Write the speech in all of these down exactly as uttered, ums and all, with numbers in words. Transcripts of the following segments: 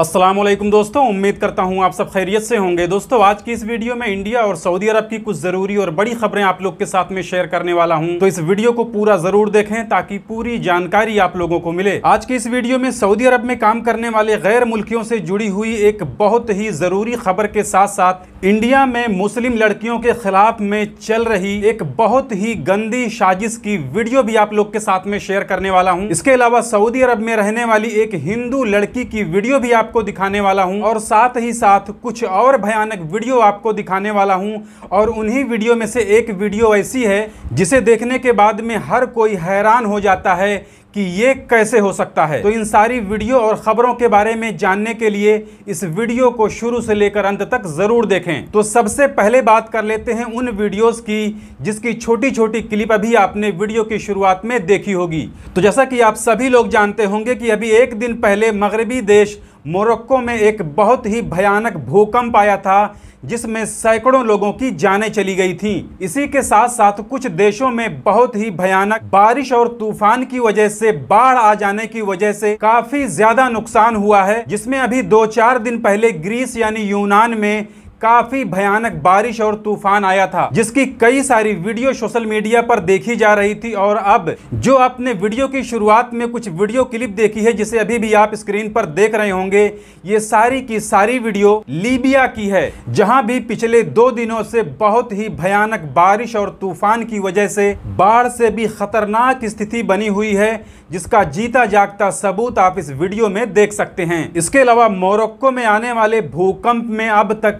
अस्सलामुअलैकुम दोस्तों, उम्मीद करता हूं आप सब खैरियत से होंगे। दोस्तों आज की इस वीडियो में इंडिया और सऊदी अरब की कुछ ज़रूरी और बड़ी खबरें आप लोग के साथ में शेयर करने वाला हूं, तो इस वीडियो को पूरा ज़रूर देखें ताकि पूरी जानकारी आप लोगों को मिले। आज की इस वीडियो में सऊदी अरब में काम करने वाले गैर मुल्कियों से जुड़ी हुई एक बहुत ही ज़रूरी खबर के साथ साथ इंडिया में मुस्लिम लड़कियों के खिलाफ में चल रही एक बहुत ही गंदी साजिश की वीडियो भी आप लोग के साथ में शेयर करने वाला हूँ। इसके अलावा सऊदी अरब में रहने वाली एक हिंदू लड़की की वीडियो भी आपको दिखाने वाला हूं और साथ ही साथ कुछ और भयानक वीडियो आपको दिखाने वाला हूं। और उन्हीं वीडियो में से एक वीडियो ऐसी है जिसे देखने के बाद में हर कोई हैरान हो जाता है कि ये कैसे हो सकता है। तो इन सारी वीडियो और खबरों के बारे में जानने के लिए इस वीडियो को शुरू से लेकर अंत तक ज़रूर देखें। तो सबसे पहले बात कर लेते हैं उन वीडियोस की जिसकी छोटी छोटी क्लिप अभी आपने वीडियो की शुरुआत में देखी होगी। तो जैसा कि आप सभी लोग जानते होंगे कि अभी एक दिन पहले मगरबी देश मोरक्को में एक बहुत ही भयानक भूकंप आया था जिसमें सैकड़ों लोगों की जानें चली गई थीं। इसी के साथ साथ कुछ देशों में बहुत ही भयानक बारिश और तूफान की वजह से, बाढ़ आ जाने की वजह से काफी ज्यादा नुकसान हुआ है, जिसमें अभी दो चार दिन पहले ग्रीस यानी यूनान में काफी भयानक बारिश और तूफान आया था, जिसकी कई सारी वीडियो सोशल मीडिया पर देखी जा रही थी। और अब जो आपने वीडियो की शुरुआत में कुछ वीडियो क्लिप देखी है जिसे अभी भी आप स्क्रीन पर देख रहे होंगे, ये सारी की सारी वीडियो लीबिया की है, जहां भी पिछले दो दिनों से बहुत ही भयानक बारिश और तूफान की वजह से बाढ़ से भी खतरनाक स्थिति बनी हुई है, जिसका जीता जागता सबूत आप इस वीडियो में देख सकते हैं। इसके अलावा मोरक्को में आने वाले भूकंप में अब तक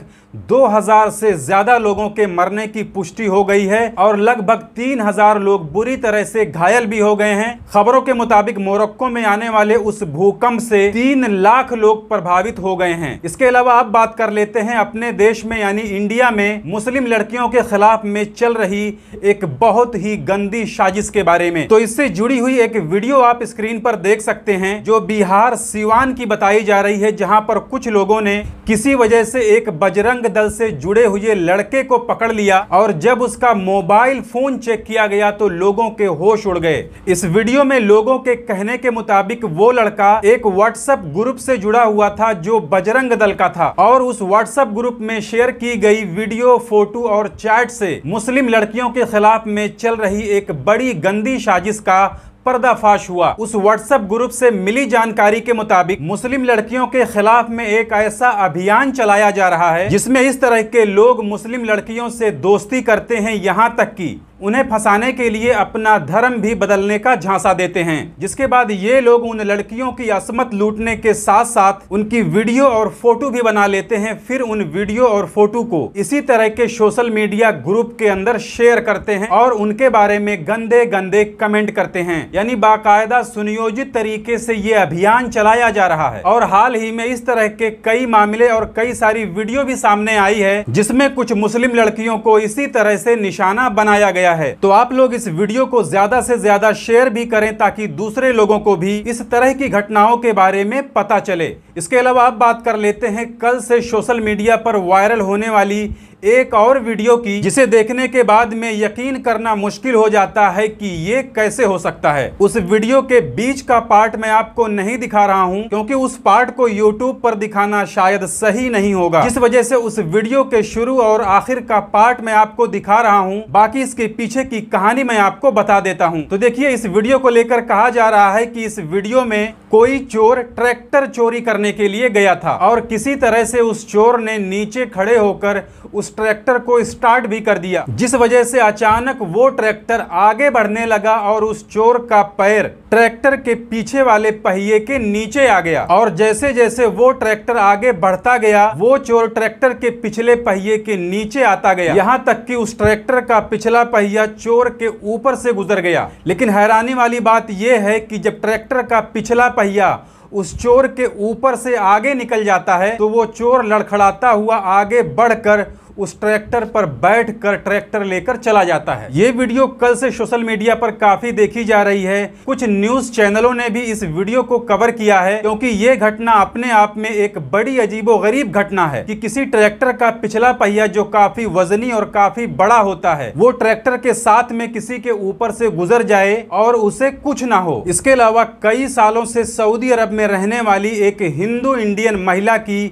दो हज़ार से ज़्यादा लोगों के मरने की पुष्टि हो गई है और लगभग तीन हज़ार लोग बुरी तरह से घायल भी हो गए हैं। खबरों के मुताबिक मोरक्को में आने वाले उस भूकंप से तीन लाख लोग प्रभावित हो गए हैं। इसके अलावा अब बात कर लेते हैं अपने देश में यानी इंडिया में मुस्लिम लड़कियों के खिलाफ में चल रही एक बहुत ही गंदी साजिश के बारे में। तो इससे जुड़ी हुई एक वीडियो आप स्क्रीन पर देख सकते हैं जो बिहार सीवान की बताई जा रही है, जहाँ पर कुछ लोगों ने किसी वजह से एक बजरंग दल से जुड़े हुए लड़के को पकड़ लिया और जब उसका मोबाइल फोन चेक किया गया तो लोगों के होश उड़ गए। इस वीडियो में लोगों के कहने के मुताबिक वो लड़का एक व्हाट्सएप ग्रुप से जुड़ा हुआ था जो बजरंग दल का था, और उस व्हाट्सएप ग्रुप में शेयर की गई वीडियो, फोटो और चैट से मुस्लिम लड़कियों के खिलाफ में चल रही एक बड़ी गंदी साजिश का पर्दाफाश हुआ। उस व्हाट्सएप ग्रुप से मिली जानकारी के मुताबिक मुस्लिम लड़कियों के खिलाफ में एक ऐसा अभियान चलाया जा रहा है जिसमें इस तरह के लोग मुस्लिम लड़कियों से दोस्ती करते हैं, यहां तक कि उन्हें फंसाने के लिए अपना धर्म भी बदलने का झांसा देते हैं, जिसके बाद ये लोग उन लड़कियों की असमत लूटने के साथ साथ उनकी वीडियो और फोटो भी बना लेते हैं, फिर उन वीडियो और फोटो को इसी तरह के सोशल मीडिया ग्रुप के अंदर शेयर करते हैं और उनके बारे में गंदे गंदे कमेंट करते हैं। यानी बाकायदा सुनियोजित तरीके से ये अभियान चलाया जा रहा है। और हाल ही में इस तरह के कई मामले और कई सारी वीडियो भी सामने आई है जिसमें कुछ मुस्लिम लड़कियों को इसी तरह से निशाना बनाया गया है। तो आप लोग इस वीडियो को ज्यादा से ज्यादा शेयर भी करें ताकि दूसरे लोगों को भी इस तरह की घटनाओं के बारे में पता चले। इसके अलावा अब बात कर लेते हैं कल से सोशल मीडिया पर वायरल होने वाली एक और वीडियो की, जिसे देखने के बाद में यकीन करना मुश्किल हो जाता है कि ये कैसे हो सकता है। उस वीडियो के बीच का पार्ट मैं आपको नहीं दिखा रहा हूं क्योंकि उस पार्ट को यूट्यूब पर दिखाना शायद सही नहीं होगा, जिस वजह से उस वीडियो के शुरू और आखिर का पार्ट मैं आपको दिखा रहा हूं, बाकी इसके पीछे की कहानी मैं आपको बता देता हूं। तो देखिए, इस वीडियो को लेकर कहा जा रहा है कि इस वीडियो में कोई चोर ट्रैक्टर चोरी करने के लिए गया था और किसी तरह से उस चोर ने नीचे खड़े होकर उस ट्रैक्टर को स्टार्ट भी कर दिया, जिस वजह से अचानक वो ट्रैक्टर आगे बढ़ने लगा और उस चोर का पैर ट्रैक्टर के पीछे वाले पहिए के नीचे आ गया। और जैसे जैसे वो ट्रैक्टर आगे बढ़ता गया वो चोर ट्रैक्टर के पिछले पहिए के नीचे आता गया, यहाँ तक कि उस ट्रैक्टर का पिछला पहिया चोर के ऊपर से गुजर गया। लेकिन हैरानी वाली बात यह है कि जब ट्रैक्टर का पिछला पहिया उस चोर के ऊपर से आगे निकल जाता है तो वो चोर लड़खड़ाता हुआ आगे बढ़कर उस ट्रैक्टर पर बैठकर ट्रैक्टर लेकर चला जाता है। ये वीडियो कल से सोशल मीडिया पर काफी देखी जा रही है। कुछ न्यूज चैनलों ने भी इस वीडियो को कवर किया है क्योंकि ये घटना अपने आप में एक बड़ी अजीबोगरीब घटना है कि किसी ट्रैक्टर का पिछला पहिया जो काफी वजनी और काफी बड़ा होता है वो ट्रैक्टर के साथ में किसी के ऊपर से गुजर जाए और उसे कुछ ना हो। इसके अलावा कई सालों से सऊदी अरब में रहने वाली एक हिंदू इंडियन महिला की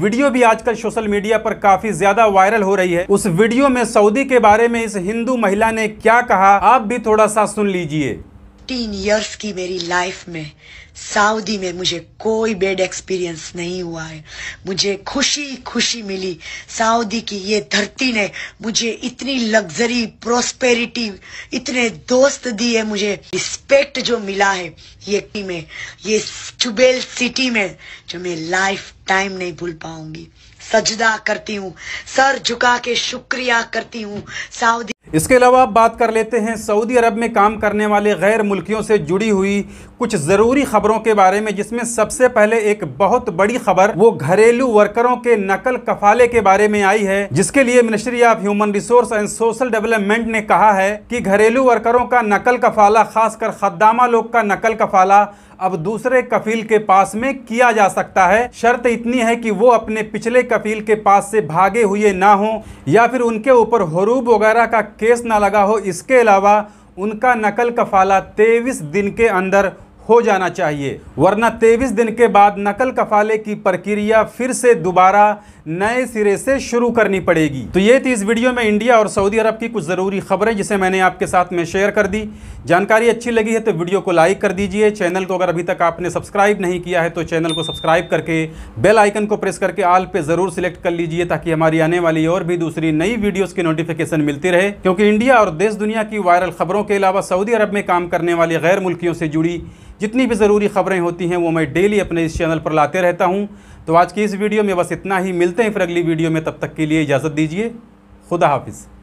वीडियो भी आजकल सोशल मीडिया पर काफी ज्यादा वायरल हो रही है। उस वीडियो में सऊदी के बारे में इस हिंदू महिला ने क्या कहा आप भी थोड़ा सा सुन लीजिए। तीन इयर्स की मेरी लाइफ में सऊदी में मुझे कोई बैड एक्सपीरियंस नहीं हुआ है। मुझे खुशी खुशी मिली। सऊदी की ये धरती ने मुझे इतनी लग्जरी, प्रोस्पेरिटी, इतने दोस्त दिए, मुझे रिस्पेक्ट जो मिला है ये में ये चुबेल सिटी में जो मैं लाइफ टाइम नहीं भूल पाऊंगी। सजदा करती हूँ, सर झुका के शुक्रिया करती हूँ सऊदी। इसके अलावा आप बात कर लेते हैं सऊदी अरब में काम करने वाले गैर मुल्कियों से जुड़ी हुई कुछ ज़रूरी खबरों के बारे में, जिसमें सबसे पहले एक बहुत बड़ी खबर वो घरेलू वर्करों के नकल कफाले के बारे में आई है, जिसके लिए ministry of human resource and social development ने कहा है कि घरेलू वर्करों का नकल कफाला, खासकर खद्दामा लोग का नकल कफाला अब दूसरे कफील के पास में किया जा सकता है। शर्त इतनी है कि वो अपने पिछले कफील के पास से भागे हुए ना हों या फिर उनके ऊपर हुरूब वगैरह का केस ना लगा हो। इसके अलावा उनका नकल कफाला तेईस दिन के अंदर हो जाना चाहिए, वरना तेईस दिन के बाद नकल कफाले की प्रक्रिया फिर से दोबारा नए सिरे से शुरू करनी पड़ेगी। तो ये थी इस वीडियो में इंडिया और सऊदी अरब की कुछ ज़रूरी खबरें जिसे मैंने आपके साथ में शेयर कर दी। जानकारी अच्छी लगी है तो वीडियो को लाइक कर दीजिए। चैनल को अगर अभी तक आपने सब्सक्राइब नहीं किया है तो चैनल को सब्सक्राइब करके बेल आइकन को प्रेस करके ऑल पे ज़रूर सिलेक्ट कर लीजिए ताकि हमारी आने वाली और भी दूसरी नई वीडियोज़ की नोटिफिकेशन मिलती रहे, क्योंकि इंडिया और देश दुनिया की वायरल खबरों के अलावा सऊदी अरब में काम करने वाले गैर मुल्कियों से जुड़ी जितनी भी ज़रूरी खबरें होती हैं वो मैं डेली अपने इस चैनल पर लाते रहता हूं। तो आज की इस वीडियो में बस इतना ही। मिलते हैं फिर अगली वीडियो में, तब तक के लिए इजाज़त दीजिए। खुदा हाफिज़।